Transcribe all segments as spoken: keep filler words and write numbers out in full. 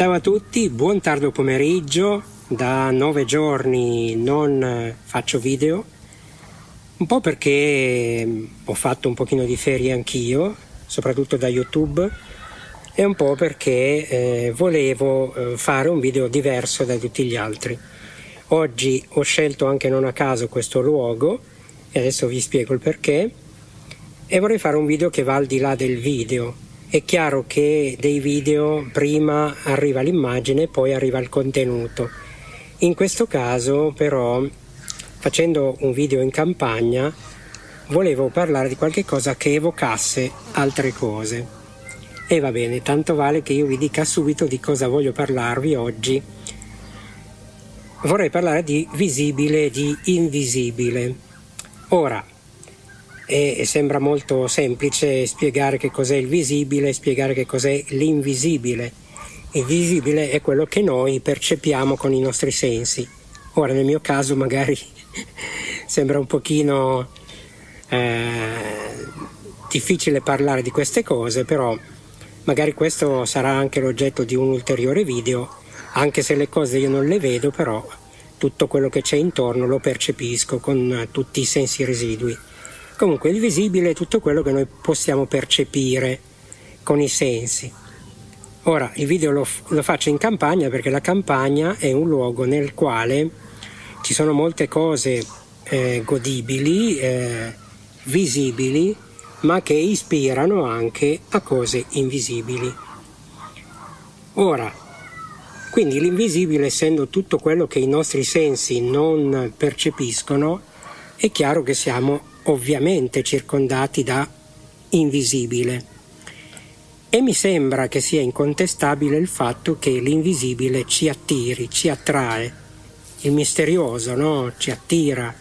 Ciao a tutti, buon tardo pomeriggio. Da nove giorni non faccio video, un po' perché ho fatto un pochino di ferie anch'io, soprattutto da YouTube, e un po' perché eh, volevo fare un video diverso da tutti gli altri. Oggi ho scelto anche non a caso questo luogo e adesso vi spiego il perché, e vorrei fare un video che va al di là del video. È chiaro che dei video prima arriva l'immagine e poi arriva il contenuto. In questo caso però, facendo un video in campagna, volevo parlare di qualche cosa che evocasse altre cose. E va bene, tanto vale che io vi dica subito di cosa voglio parlarvi oggi. Vorrei parlare di visibile e di invisibile. Ora, E sembra molto semplice spiegare che cos'è il visibile, spiegare che cos'è l'invisibile. Il visibile è quello che noi percepiamo con i nostri sensi. Ora, nel mio caso magari sembra un pochino eh, difficile parlare di queste cose, però magari questo sarà anche l'oggetto di un ulteriore video, anche se le cose io non le vedo, però tutto quello che c'è intorno lo percepisco con tutti i sensi residui. Comunque, il visibile è tutto quello che noi possiamo percepire con i sensi. Ora, il video lo, lo faccio in campagna perché la campagna è un luogo nel quale ci sono molte cose eh, godibili, eh, visibili, ma che ispirano anche a cose invisibili. Ora, quindi l'invisibile, essendo tutto quello che i nostri sensi non percepiscono, è chiaro che siamo ovviamente circondati da invisibile, e mi sembra che sia incontestabile il fatto che l'invisibile ci attiri, ci attrae, il misterioso, no? Ci attira,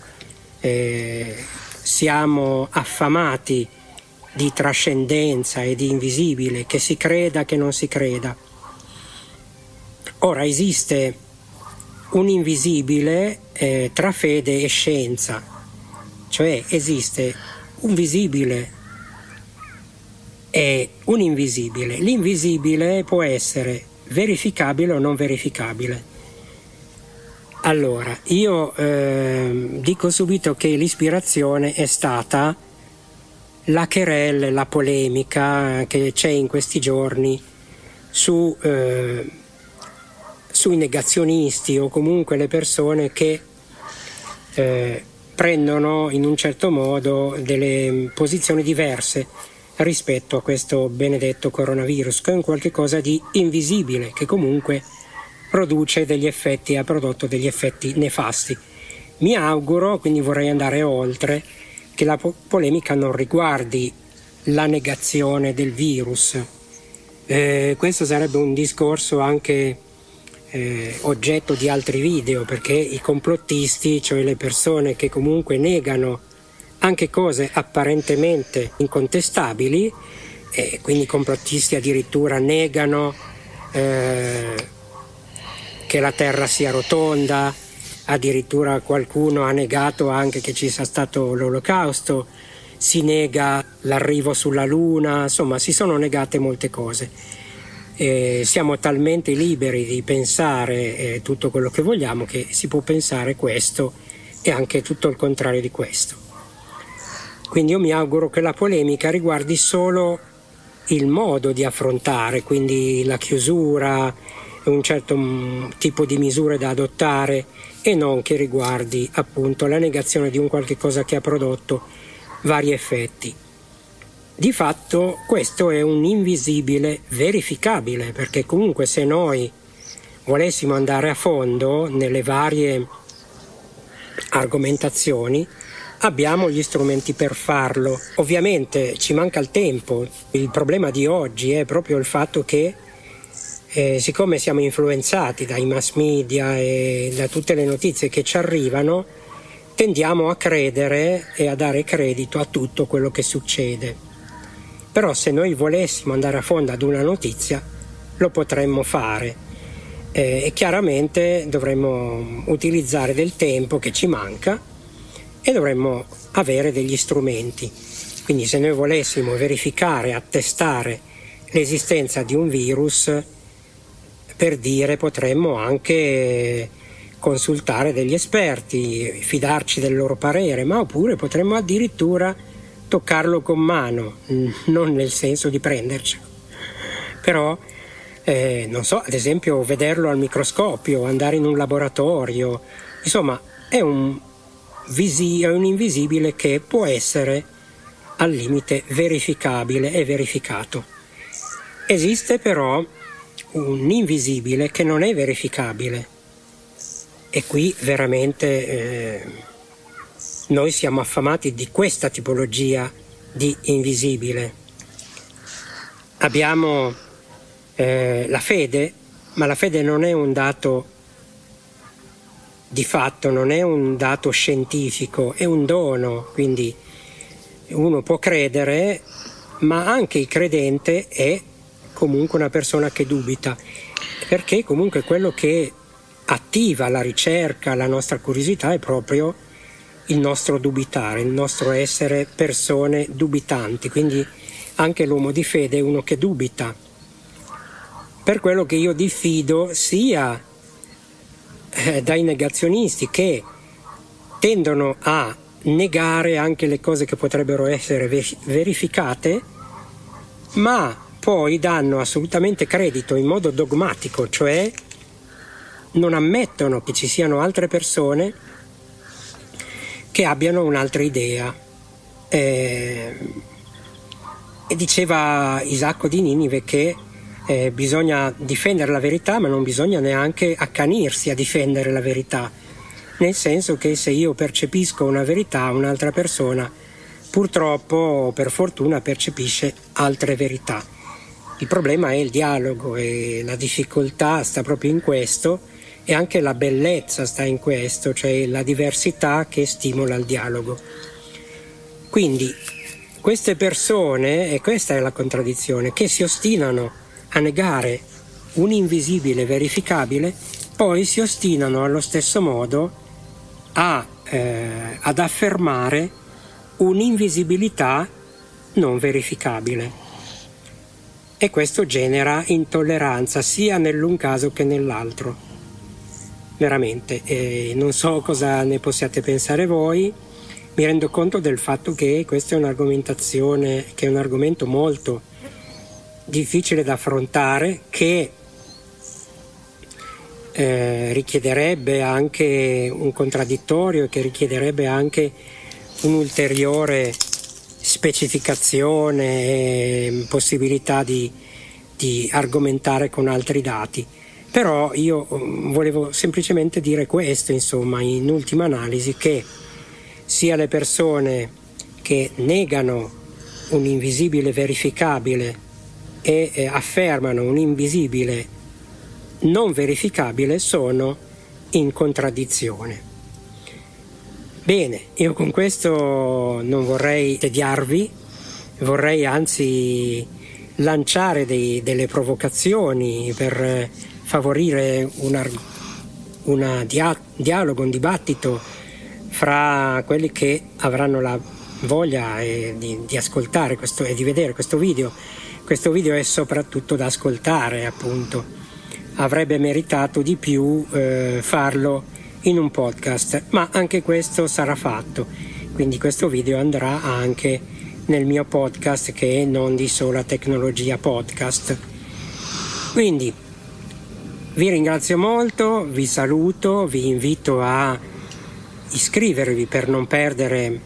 eh, siamo affamati di trascendenza e di invisibile, che si creda, che non si creda. Ora, esiste un invisibile eh, tra fede e scienza. Cioè, esiste un visibile e un invisibile. L'invisibile può essere verificabile o non verificabile. Allora, io eh, dico subito che l'ispirazione è stata la querelle, la polemica che c'è in questi giorni su, eh, sui negazionisti, o comunque le persone che eh, prendono in un certo modo delle posizioni diverse rispetto a questo benedetto coronavirus, che è un qualche cosa di invisibile, che comunque produce degli effetti, ha prodotto degli effetti nefasti. Mi auguro, quindi vorrei andare oltre, che la po- polemica non riguardi la negazione del virus. Eh, questo sarebbe un discorso anche Eh, oggetto di altri video, perché i complottisti, cioè le persone che comunque negano anche cose apparentemente incontestabili, eh, quindi i complottisti addirittura negano eh, che la Terra sia rotonda, addirittura qualcuno ha negato anche che ci sia stato l'Olocausto, si nega l'arrivo sulla Luna, insomma si sono negate molte cose. Eh, siamo talmente liberi di pensare eh, tutto quello che vogliamo, che si può pensare questo e anche tutto il contrario di questo. Quindi io mi auguro che la polemica riguardi solo il modo di affrontare, quindi la chiusura, un certo mh, tipo di misure da adottare, e non che riguardi appunto la negazione di un qualche cosa che ha prodotto vari effetti. Di fatto questo è un invisibile verificabile, perché comunque se noi volessimo andare a fondo nelle varie argomentazioni abbiamo gli strumenti per farlo. Ovviamente ci manca il tempo. Il problema di oggi è proprio il fatto che eh, siccome siamo influenzati dai mass media e da tutte le notizie che ci arrivano, tendiamo a credere e a dare credito a tutto quello che succede. Però se noi volessimo andare a fondo ad una notizia lo potremmo fare, eh, e chiaramente dovremmo utilizzare del tempo che ci manca e dovremmo avere degli strumenti. Quindi se noi volessimo verificare, attestare l'esistenza di un virus, per dire potremmo anche consultare degli esperti, fidarci del loro parere, ma oppure potremmo addirittura toccarlo con mano, non nel senso di prendercelo, però eh, non so, ad esempio vederlo al microscopio, andare in un laboratorio, insomma è un, visi- è un invisibile che può essere al limite verificabile e verificato. Esiste però un invisibile che non è verificabile, e qui veramente eh, noi siamo affamati di questa tipologia di invisibile. Abbiamo eh, la fede, ma la fede non è un dato di fatto, non è un dato scientifico, è un dono, quindi uno può credere, ma anche il credente è comunque una persona che dubita, perché comunque quello che attiva la ricerca, la nostra curiosità, è proprio il nostro dubitare, il nostro essere persone dubitanti, quindi anche l'uomo di fede è uno che dubita. Per quello che io diffido sia eh, dai negazionisti, che tendono a negare anche le cose che potrebbero essere verificate, ma poi danno assolutamente credito in modo dogmatico, cioè non ammettono che ci siano altre persone che abbiano un'altra idea. Eh, e diceva Isacco di Ninive che eh, bisogna difendere la verità, ma non bisogna neanche accanirsi a difendere la verità, nel senso che se io percepisco una verità, un'altra persona purtroppo o per fortuna percepisce altre verità. Il problema è il dialogo, e la difficoltà sta proprio in questo, e anche la bellezza sta in questo, cioè la diversità che stimola il dialogo. Quindi queste persone, e questa è la contraddizione, che si ostinano a negare un invisibile verificabile, poi si ostinano allo stesso modo a, eh, ad affermare un'invisibilità non verificabile. E questo genera intolleranza sia nell'un caso che nell'altro. Veramente, eh, non so cosa ne possiate pensare voi, mi rendo conto del fatto che questa è un'argomentazione, che è un argomento molto difficile da affrontare, che eh, richiederebbe anche un contraddittorio, e che richiederebbe anche un'ulteriore specificazione e possibilità di, di argomentare con altri dati. Però io volevo semplicemente dire questo, insomma, in ultima analisi, che sia le persone che negano un invisibile verificabile e eh, affermano un invisibile non verificabile sono in contraddizione. Bene, io con questo non vorrei tediarvi, vorrei anzi lanciare dei, delle provocazioni per favorire un dia, dialogo, un dibattito fra quelli che avranno la voglia eh, di, di ascoltare questo, e di vedere questo video. Questo video è soprattutto da ascoltare, appunto. Avrebbe meritato di più eh, farlo in un podcast, ma anche questo sarà fatto, quindi questo video andrà anche nel mio podcast, che è Non di Sola Tecnologia Podcast. Quindi vi ringrazio molto, vi saluto, vi invito a iscrivervi per non perdere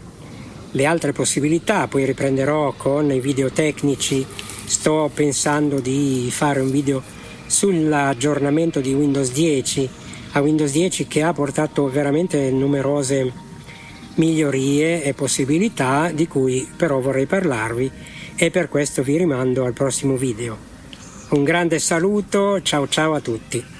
le altre possibilità. Poi riprenderò con i video tecnici, sto pensando di fare un video sull'aggiornamento di Windows dieci a Windows dieci, che ha portato veramente numerose migliorie e possibilità, di cui però vorrei parlarvi, e per questo vi rimando al prossimo video. Un grande saluto, ciao ciao a tutti.